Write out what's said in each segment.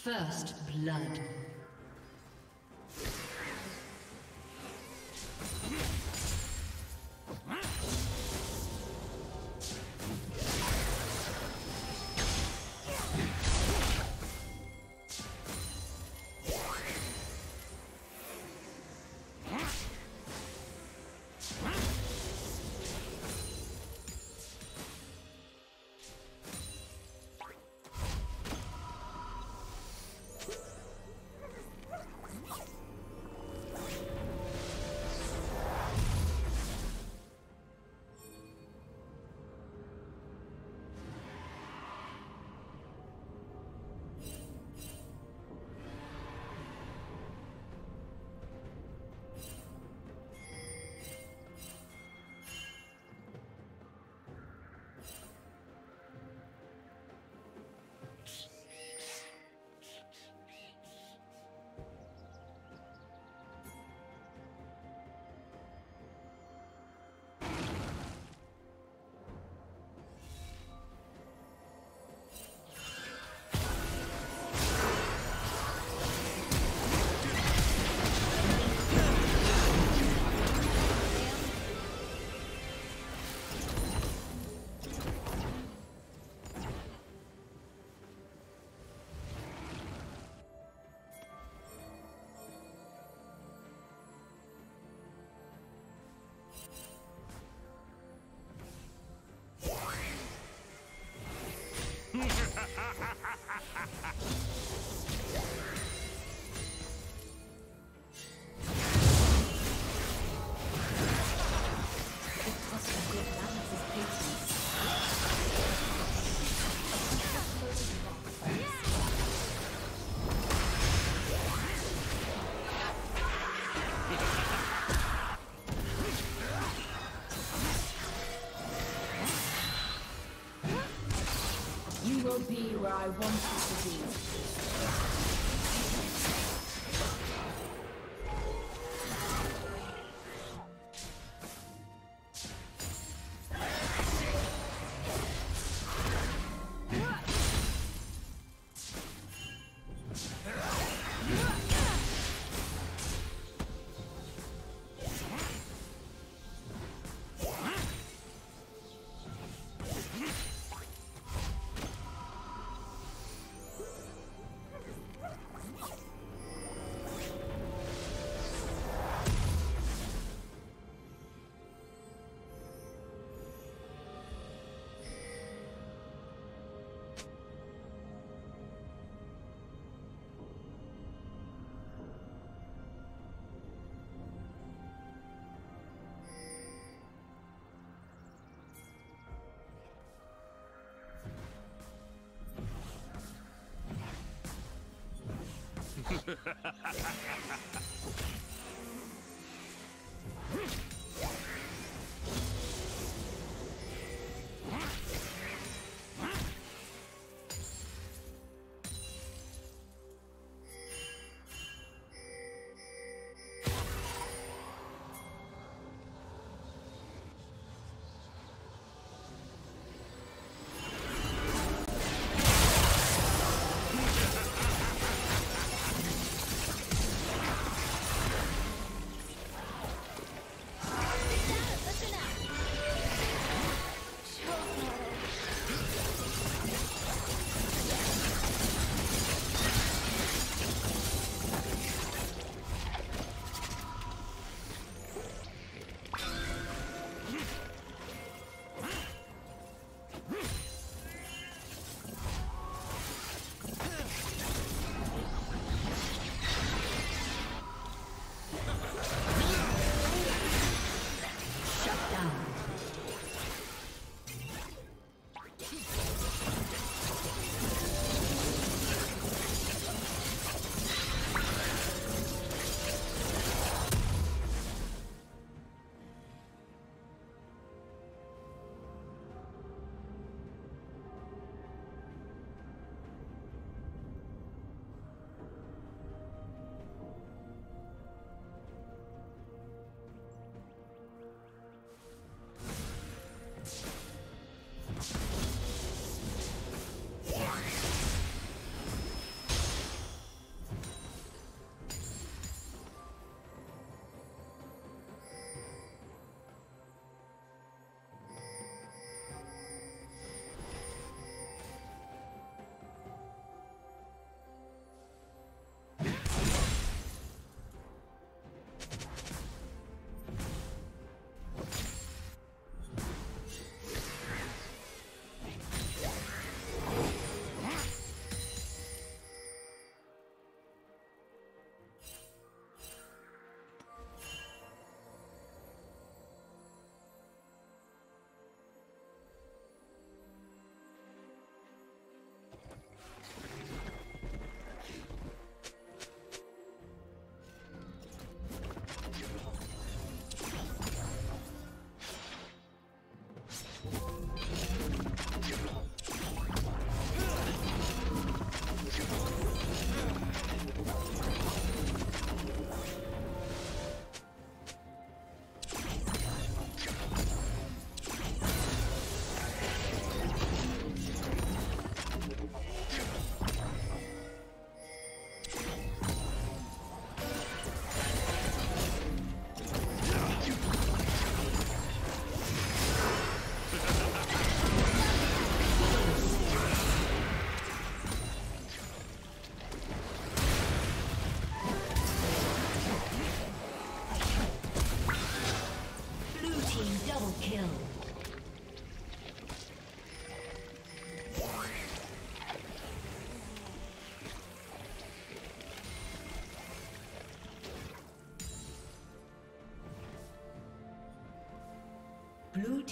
First blood. Be where I want you to be. Ha ha ha ha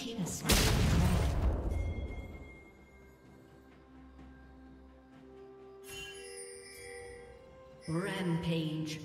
team has Rampage.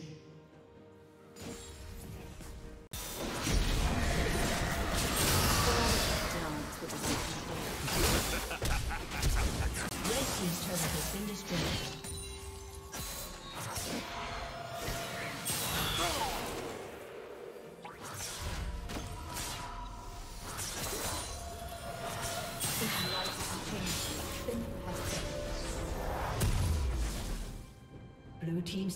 Blue team's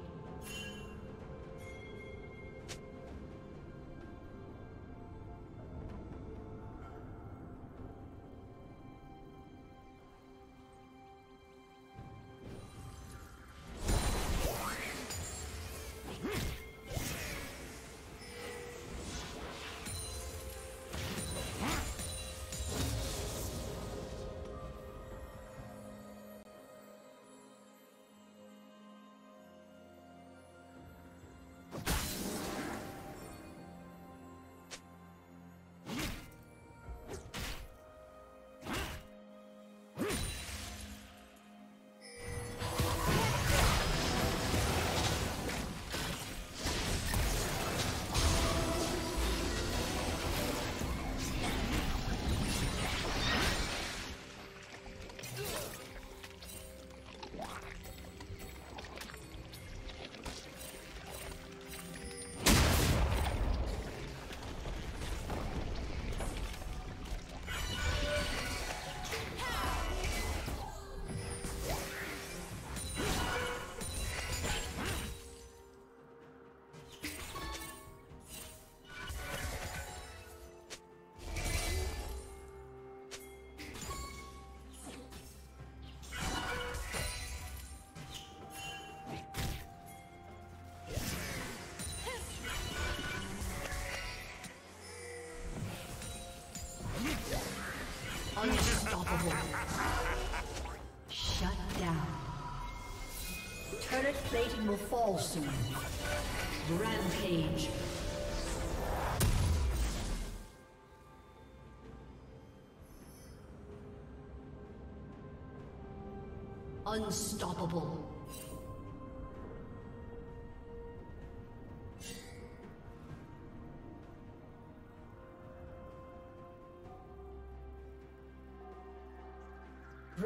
Shut down. Turret plating will fall soon. Rampage. Unstoppable.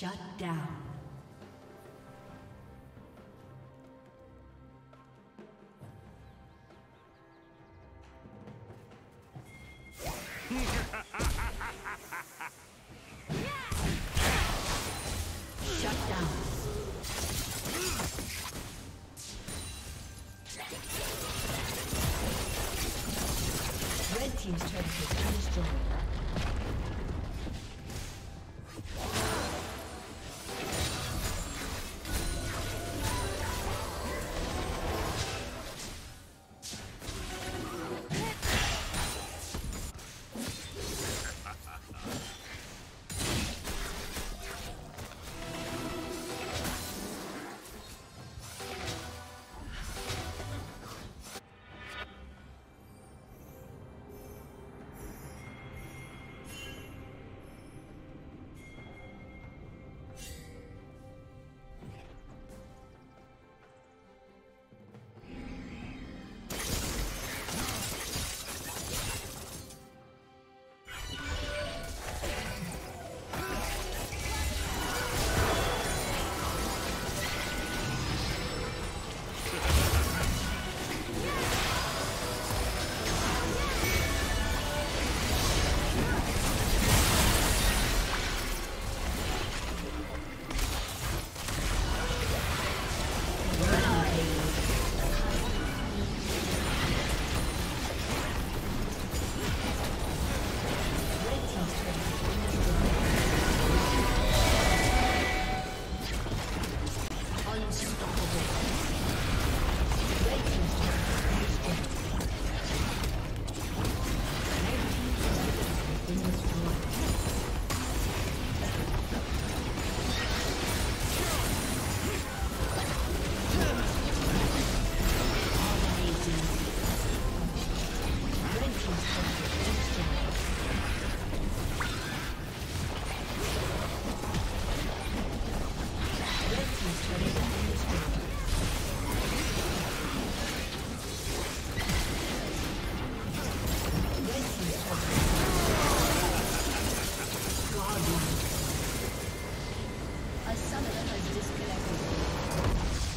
Shut down. Shut down. Red team's turret has been destroyed.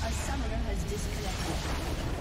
A summoner has disconnected.